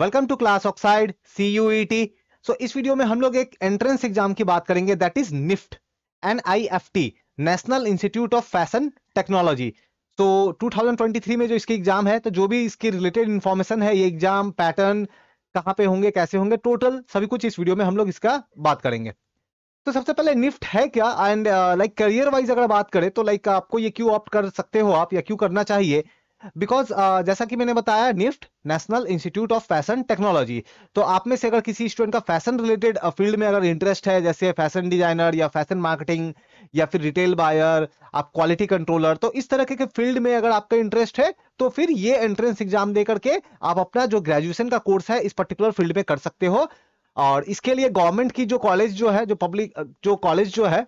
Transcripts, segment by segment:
Welcome to class Oxide CUET। So इस video में हम लोग एक एंट्रेंस एग्जाम की बात करेंगे, that is NIFT NIFT, National Institute of fashion Technology. तो 2023 में जो इसकी एग्जाम है, तो जो भी इसकी रिलेटेड इंफॉर्मेशन है, ये एग्जाम पैटर्न कहाँ पे होंगे, कैसे होंगे, टोटल सभी कुछ इस वीडियो में हम लोग इसका बात करेंगे। तो सबसे पहले निफ्ट है क्या एंड लाइक करियर वाइज अगर बात करें तो लाइक आपको ये क्यों ऑप्ट कर सकते हो आप या क्यों करना चाहिए, बिकॉज जैसा कि मैंने बताया NIFT National Institute of fashion Technology. तो आप में से अगर किसी स्टूडेंट का फैशन रिलेटेड फील्ड में अगर इंटरेस्ट है, जैसे फैशन डिजाइनर या फैशन मार्केटिंग या फिर रिटेल बायर, आप क्वालिटी कंट्रोलर, तो इस तरह के फील्ड में अगर आपका इंटरेस्ट है तो फिर ये एंट्रेंस एग्जाम दे करके आप अपना जो ग्रेजुएशन का कोर्स है इस पर्टिकुलर फील्ड में कर सकते हो। और इसके लिए गवर्नमेंट की जो कॉलेज जो है, जो पब्लिक जो कॉलेज जो है,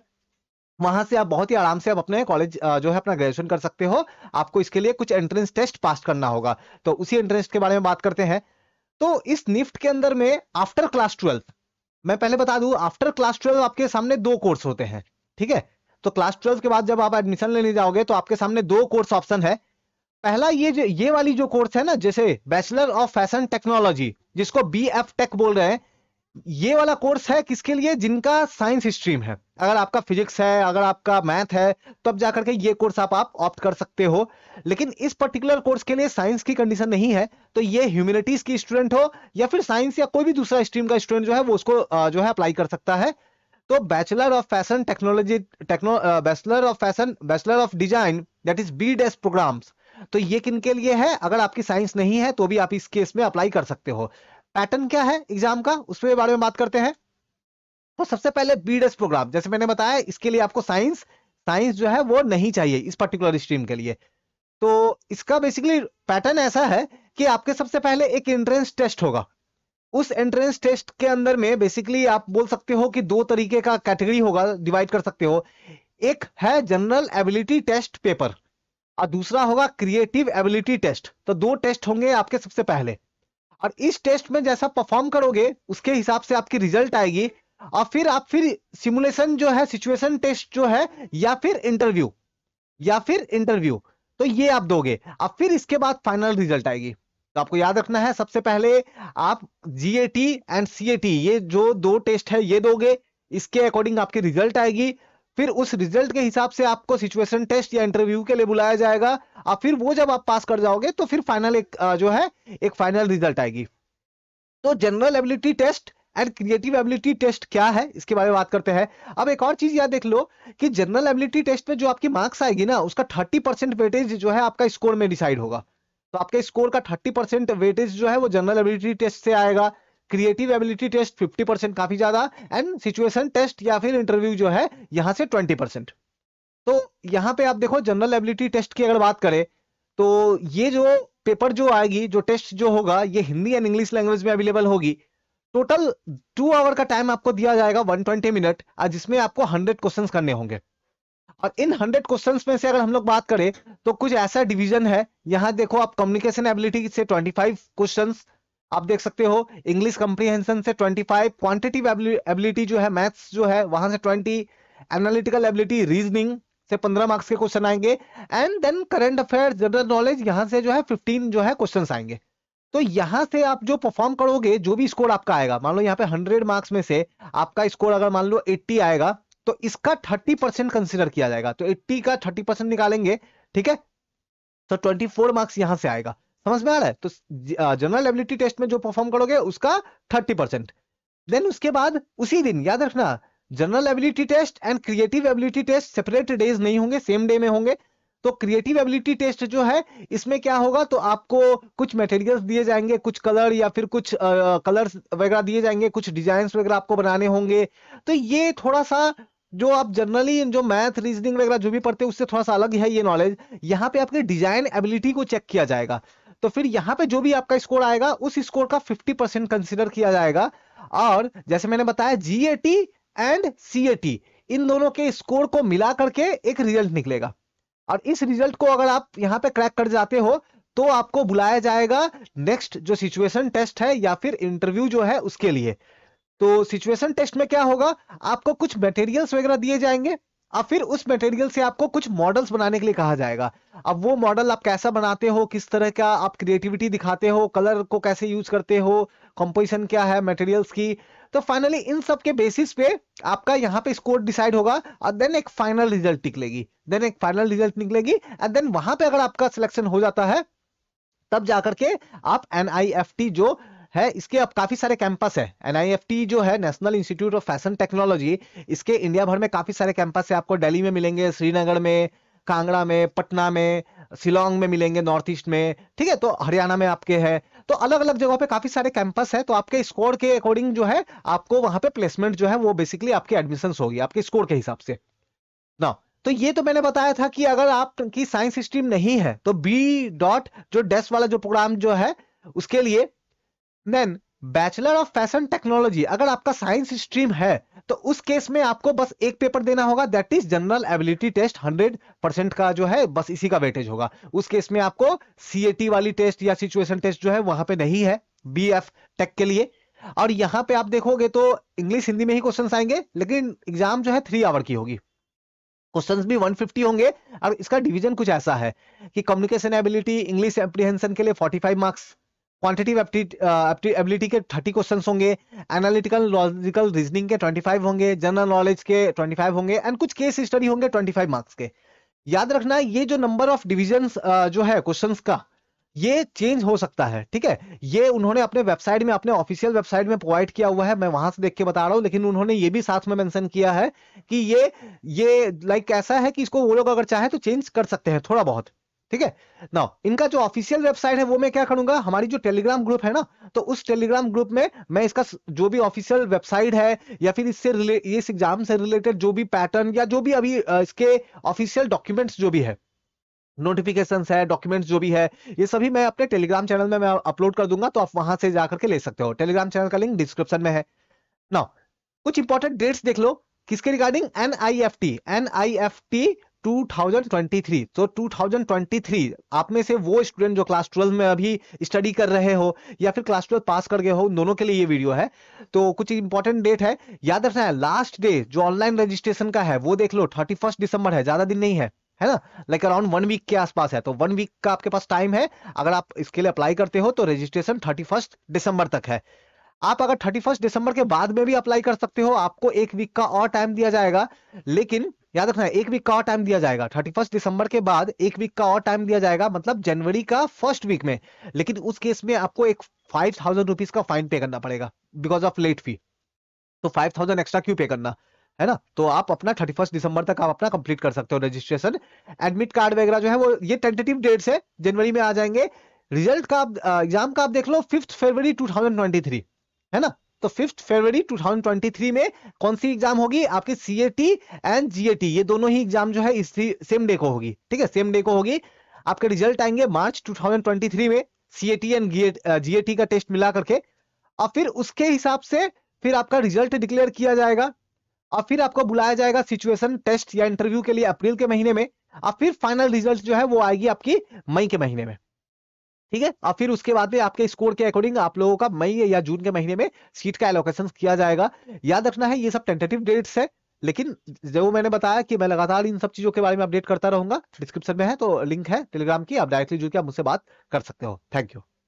वहां से आप बहुत ही आराम से आप अपने कॉलेज जो है अपना ग्रेजुएशन कर सकते हो। आपको इसके लिए कुछ एंट्रेंस टेस्ट पास करना होगा, तो उसी एंट्रेंस के बारे में बात करते हैं। तो इस निफ्ट के अंदर में आफ्टर क्लास 12, मैं पहले बता दूं, आफ्टर क्लास 12 आपके सामने दो कोर्स होते हैं, ठीक है। तो क्लास 12 के बाद जब आप एडमिशन लेने जाओगे तो आपके सामने दो कोर्स ऑप्शन है। पहला ये वाली जो कोर्स है ना, जैसे बैचलर ऑफ फैशन टेक्नोलॉजी, जिसको BF Tech बोल रहे हैं, ये वाला कोर्स है किसके लिए, जिनका साइंस स्ट्रीम है। अगर आपका फिजिक्स है, अगर आपका मैथ है, तो अब जाकर के ये कोर्स आप ऑप्ट कर सकते हो। लेकिन इस पर्टिकुलर कोर्स के लिए साइंस की कंडीशन नहीं है, तो ये ह्यूमैनिटीज की स्टूडेंट हो या फिर साइंस या कोई भी दूसरा स्ट्रीम का स्टूडेंट जो है वो उसको जो है अप्लाई कर सकता है। तो bachelor of fashion technology bachelor of design, that is B.Des programmes, तो ये किन के लिए है, अगर आपकी साइंस नहीं है तो भी आप इस केस में अप्लाई कर सकते हो। पैटर्न क्या है एग्जाम का, उसके बारे में बात करते हैं। तो सबसे पहले B.Des प्रोग्राम, जैसे मैंने बताया, इसके लिए आपको साइंस जो है वो नहीं चाहिए इस पर्टिकुलर स्ट्रीम के लिए। तो इसका बेसिकली पैटर्न ऐसा है कि आपके सबसे पहले एक एंट्रेंस टेस्ट होगा। उस एंट्रेंस टेस्ट के अंदर में बेसिकली आप बोल सकते हो कि दो तरीके का कैटेगरी होगा, डिवाइड कर सकते हो। एक है जनरल एबिलिटी टेस्ट पेपर और दूसरा होगा क्रिएटिव एबिलिटी टेस्ट। तो दो टेस्ट होंगे आपके सबसे पहले, और इस टेस्ट में जैसा परफॉर्म करोगे उसके हिसाब से आपकी रिजल्ट आएगी। और फिर आप सिमुलेशन जो है, सिचुएशन टेस्ट जो है, या फिर इंटरव्यू, तो ये आप दोगे। अब फिर इसके बाद फाइनल रिजल्ट आएगी। तो आपको याद रखना है, सबसे पहले आप GAT एंड CAT, ये जो दो टेस्ट है ये दोगे, इसके अकॉर्डिंग आपकी रिजल्ट आएगी। फिर उस रिजल्ट के हिसाब से आपको सिचुएशन टेस्ट या इंटरव्यू के लिए बुलाया जाएगा। और फिर वो जब आप पास कर जाओगे तो फिर फाइनल एक फाइनल रिजल्ट आएगी। तो general ability test and creative ability test क्या है, इसके बारे में बात करते हैं। अब एक और चीज याद देख लो कि जनरल एबिलिटी टेस्ट में जो आपकी मार्क्स आएगी ना, उसका 30% वेटेज जो है आपका स्कोर में डिसाइड होगा। तो आपके स्कोर का 30% वेटेज जो है वो जनरल एबिलिटी टेस्ट से आएगा, क्रिएटिव एबिलिटी टेस्ट 50% काफी ज्यादा, एंड सिचुएशन टेस्ट या फिर इंटरव्यू जो है यहाँ से 20%। तो यहाँ पे आप देखो, जनरल एबिलिटी टेस्ट की अगर बात करें तो ये जो पेपर जो आएगी, जो टेस्ट जो होगा, ये हिंदी एंड इंग्लिश लैंग्वेज में अवेलेबल होगी। टोटल 2 आवर का टाइम आपको दिया जाएगा, 120 मिनट, जिसमें आपको 100 क्वेश्चन करने होंगे। और इन 100 क्वेश्चन में से अगर हम लोग बात करें तो कुछ ऐसा डिवीजन है, यहाँ देखो आप कम्युनिकेशन एबिलिटी से 25 क्वेश्चन आप देख सकते हो, इंग्लिश कंप्रीहेंशन से 25, क्वांटिटिव एबिलिटी जो है मैथ्स जो है वहां से 20, एनालिटिकल एबिलिटी रीजनिंग से 15 मार्क्स के क्वेश्चन आएंगे, and then current affair general knowledge यहाँ से जो है 15 जो है क्वेश्चन आएंगे। तो यहाँ से आप जो परफॉर्म करोगे, जो भी स्कोर आपका आएगा, मान लो यहाँ पे 100 मार्क्स में से आपका स्कोर अगर मान लो 80 आएगा तो इसका 30% कंसिडर किया जाएगा। तो 80 का 30% निकालेंगे, ठीक है, तो 24 मार्क्स यहाँ से आएगा। समझ में आ रहा है? तो जनरल एबिलिटी टेस्ट में जो परफॉर्म करोगे उसका 30%। देन उसके बाद उसी दिन, याद रखना, general ability test and creative ability test separate days नहीं होंगे, सेम डे में होंगे। तो क्रिएटिव एबिलिटी टेस्ट जो है इसमें क्या होगा, तो आपको कुछ मटेरियल्स दिए जाएंगे, कुछ कलर या फिर कुछ कलर्स वगैरह दिए जाएंगे, कुछ डिजाइन वगैरह आपको बनाने होंगे। तो ये थोड़ा सा जो आप जनरली जो मैथ रीजनिंग वगैरह जो भी पढ़ते हैं उससे थोड़ा सा अलग है ये नॉलेज। यहाँ पे आपके डिजाइन एबिलिटी को चेक किया जाएगा। तो फिर यहाँ पे जो भी आपका स्कोर आएगा उस स्कोर का 50% कंसिडर किया जाएगा। और जैसे मैंने बताया, GAT एंड CAT, इन दोनों के स्कोर को मिला करके एक रिजल्ट निकलेगा। और इस रिजल्ट को अगर आप यहाँ पे क्रैक कर जाते हो तो आपको बुलाया जाएगा नेक्स्ट जो सिचुएशन टेस्ट है या फिर इंटरव्यू जो है उसके लिए। तो सिचुएशन टेस्ट में क्या होगा, आपको कुछ मटेरियल्स वगैरह दिए जाएंगे, अब फिर उस मटेरियल से आपको कुछ मॉडल्स बनाने के लिए कहा जाएगा। अब वो मॉडल आप कैसा बनाते हो, किस तरह का आप क्रिएटिविटी दिखाते हो, कलर को कैसे यूज करते हो, कंपोजिशन क्या है मटेरियल्स की, तो फाइनली इन सब के बेसिस पे आपका यहाँ पे स्कोर डिसाइड होगा और देन एक फाइनल रिजल्ट निकलेगी, एंड देन वहां पे अगर आपका सिलेक्शन हो जाता है तब जाकर के आप NIFT जो है, इसके अब काफी सारे कैंपस है। NIFT जो है National Institute of fashion Technology, इसके इंडिया भर में काफी सारे कैंपस है। आपको दिल्ली में मिलेंगे, श्रीनगर में, कांगड़ा में, पटना में, शिलोंग में मिलेंगे नॉर्थ ईस्ट में, ठीक है, तो हरियाणा में आपके है, तो अलग अलग जगह पे काफी सारे कैंपस है। तो आपके स्कोर के अकॉर्डिंग जो है आपको वहां पे प्लेसमेंट जो है वो बेसिकली आपकी एडमिशन होगी आपके स्कोर के हिसाब से ना। तो ये तो मैंने बताया था कि अगर आपकी साइंस स्ट्रीम नहीं है तो B.Des जो डेस्क वाला जो प्रोग्राम जो है उसके लिए, then bachelor of fashion technology अगर आपका साइंस स्ट्रीम है तो उस केस में आपको बस एक पेपर देना होगा, that is general ability test 100% का जो है, बस इसी का वेटेज होगा। उस केस में आपको CAT वाली टेस्ट या सिचुएशन टेस्ट जो है वहां पे नहीं है BF टेक के लिए। और यहाँ पे आप देखोगे तो इंग्लिश हिंदी में ही क्वेश्चन आएंगे, लेकिन एग्जाम जो है 3 आवर की होगी, क्वेश्चंस भी 150 होंगे और इसका डिवीजन कुछ ऐसा है कि कम्युनिकेशन एबिलिटी, इंग्लिश एप्रीहेंशन के लिए 45 मार्क्स, क्वांटिटेटिव एबिलिटी के 30 क्वेश्चंस होंगे, एनालिटिकल लॉजिकल रीजनिंग के 25 होंगे, जनरल नॉलेज के 25 होंगे एंड कुछ केस स्टडी होंगे 25 मार्क्स के। याद रखना ये जो नंबर ऑफ डिविजन जो है क्वेश्चंस का, ये चेंज हो सकता है, ठीक है, ये उन्होंने अपने वेबसाइट में, अपने ऑफिशियल वेबसाइट में प्रोवाइड किया हुआ है, मैं वहां से देख के बता रहा हूं, लेकिन उन्होंने ये भी साथ में मेंशन किया है कि ये लाइक ऐसा है कि इसको वो लोग अगर चाहे तो चेंज कर सकते हैं थोड़ा बहुत, ठीक है ना। इनका जो ऑफिशियल वेबसाइट है वो मैं क्या करूंगा, हमारी जो टेलीग्राम ग्रुप है ना, तो उस टेलीग्राम ग्रुप में मैं इसका जो भी ऑफिशियल वेबसाइट है या फिर इससे इस एग्जाम से रिलेटेड जो भी पैटर्न या जो भी अभी इसके ऑफिशियल डॉक्यूमेंट्स जो भी है, नोटिफिकेशंस है, डॉक्यूमेंट्स जो भी है, ये सभी मैं अपने टेलीग्राम चैनल में मैं अपलोड कर दूंगा, तो आप वहां से जाकर के ले सकते हो। टेलीग्राम चैनल का लिंक डिस्क्रिप्शन में है ना। कुछ इंपॉर्टेंट डेट्स देख लो किसके रिगार्डिंग NIFT 2023। तो 2023 आप में से वो स्टूडेंट जो क्लास 12 में अभी स्टडी कर रहे हो या फिर क्लास 12 पास कर गए हो, उन दोनों के लिए ये वीडियो है। तो कुछ इंपॉर्टेंट डेट है, याद रखना है। लास्ट डे जो ऑनलाइन रजिस्ट्रेशन का है वो देख लो, 31 दिसंबर है, ज्यादा दिन नहीं है, है ना, लाइक अराउंड 1 वीक के आसपास है। तो 1 वीक का आपके पास टाइम है, अगर आप इसके लिए अप्लाई करते हो तो रजिस्ट्रेशन 31 दिसंबर तक है। आप अगर 31 दिसंबर के बाद में भी अप्लाई कर सकते हो, आपको 1 वीक का और टाइम दिया जाएगा, लेकिन याद रखना है 1 वीक का और टाइम दिया जाएगा। 31 दिसंबर के बाद 1 वीक का और टाइम दिया जाएगा, मतलब जनवरी का फर्स्ट वीक में, लेकिन उस केस में आपको एक 5000 रुपीज का फाइन पे करना पड़ेगा बिकॉज ऑफ लेट फी। तो 5000 एक्स्ट्रा क्यों पे करना, है ना। तो आप अपना 31 दिसंबर तक आप अपना कंप्लीट कर सकते हो रजिस्ट्रेशन। एडमिट कार्ड वगैरह जो है वो ये टेंटेटिव डेट्स है, जनवरी में आ जाएंगे। रिजल्ट का एग्जाम का आप देख लो 5 फरवरी 2023, है ना। तो 5 फरवरी 2023 में कौन सी एग्जाम होगी आपकी, CAT एंड GAT, ये दोनों ही एग्जाम जो है इसी सेम डे को होगी, ठीक है, सेम डे को होगी। आपके रिजल्ट आएंगे मार्च 2023 में, CAT एंड GAT का टेस्ट मिला करके, और फिर उसके हिसाब से फिर आपका रिजल्ट डिक्लेयर किया जाएगा और फिर आपको बुलाया जाएगा सिचुएशन टेस्ट या इंटरव्यू के लिए अप्रैल के महीने में, और फिर फाइनल रिजल्ट जो है वो आएगी आपकी मई के महीने में, ठीक है। और फिर उसके बाद में आपके स्कोर के अकॉर्डिंग आप लोगों का मई या जून के महीने में सीट का एलोकेशन किया जाएगा। याद रखना है ये सब टेंटेटिव डेट्स है, लेकिन जो मैंने बताया कि मैं लगातार इन सब चीजों के बारे में अपडेट करता रहूंगा। डिस्क्रिप्शन में है तो लिंक है टेलीग्राम की, आप डायरेक्टली जुड़ के आप मुझसे बात कर सकते हो। Thank you.